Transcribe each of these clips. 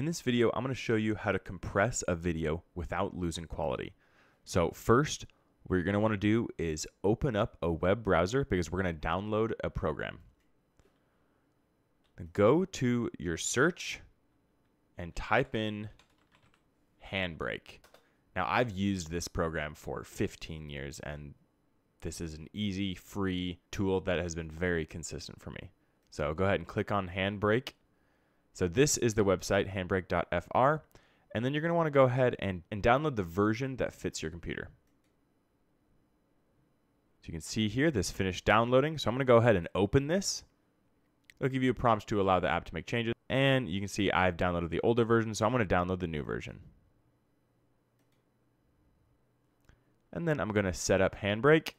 In this video, I'm going to show you how to compress a video without losing quality. So first, what you're going to want to do is open up a web browser because we're going to download a program. Go to your search and type in Handbrake. Now, I've used this program for 15 years, and this is an easy, free tool that has been very consistent for me. So go ahead and click on Handbrake. So this is the website, handbrake.fr, and then you're going to want to go ahead and download the version that fits your computer. So you can see here this finished downloading. So I'm going to go ahead and open this. It'll give you a prompt to allow the app to make changes. And you can see I've downloaded the older version, so I'm going to download the new version. And then I'm going to set up Handbrake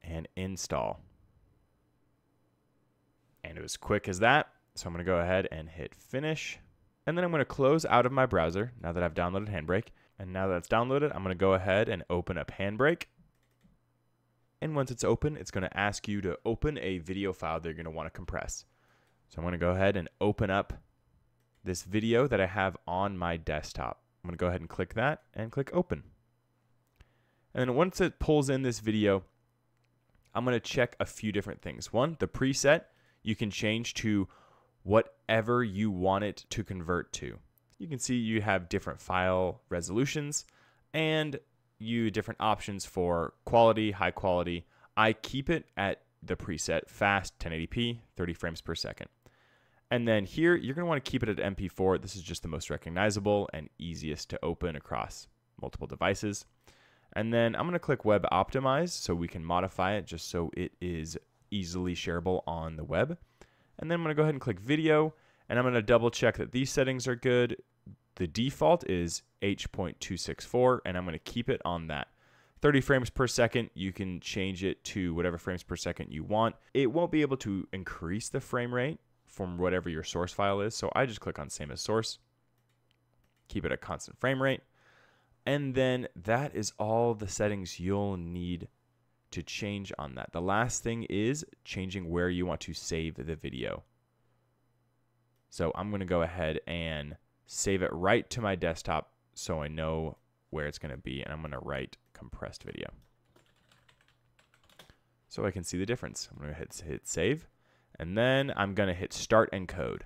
and install. And it was quick as that. So I'm going to go ahead and hit finish. And then I'm going to close out of my browser now that I've downloaded Handbrake. And now that it's downloaded, I'm going to go ahead and open up Handbrake. And once it's open, it's going to ask you to open a video file that you're going to want to compress. So I'm going to go ahead and open up this video that I have on my desktop. I'm going to go ahead and click that and click open. And then once it pulls in this video, I'm going to check a few different things. One, the preset. You can change to whatever you want it to convert to. You can see you have different file resolutions and different options for quality, high quality. I keep it at the preset fast, 1080p, 30 frames per second. And then here, you're going to want to keep it at MP4. This is just the most recognizable and easiest to open across multiple devices. And then I'm going to click Web Optimize so we can modify it just so it is easily shareable on the web. And then I'm going to go ahead and click video, and I'm going to double check that these settings are good. The default is H.264, and I'm going to keep it on that. 30 frames per second, you can change it to whatever frames per second you want. It won't be able to increase the frame rate from whatever your source file is, so I just click on same as source, keep it at constant frame rate, and then that is all the settings you'll need to change on that. The last thing is changing where you want to save the video. So I'm going to go ahead and save it right to my desktop so I know where it's going to be, and I'm going to write compressed video so I can see the difference. I'm going to hit save, and then I'm going to hit start encode,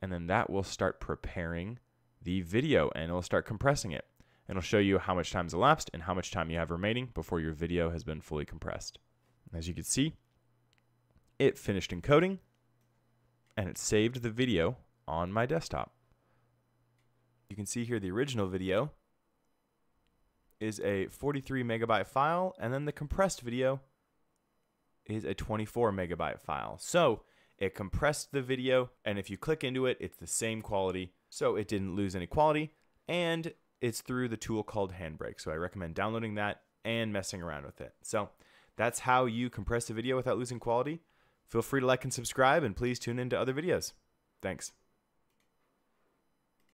and then that will start preparing the video and it'll start compressing it. It'll show you how much time's elapsed and how much time you have remaining before your video has been fully compressed. As you can see, it finished encoding and it saved the video on my desktop. You can see here the original video is a 43 megabyte file, and then the compressed video is a 24 megabyte file. So it compressed the video, and if you click into it, it's the same quality. So it didn't lose any quality, and it's through the tool called Handbrake. So I recommend downloading that and messing around with it. So that's how you compress a video without losing quality. Feel free to like and subscribe, and please tune in to other videos. Thanks.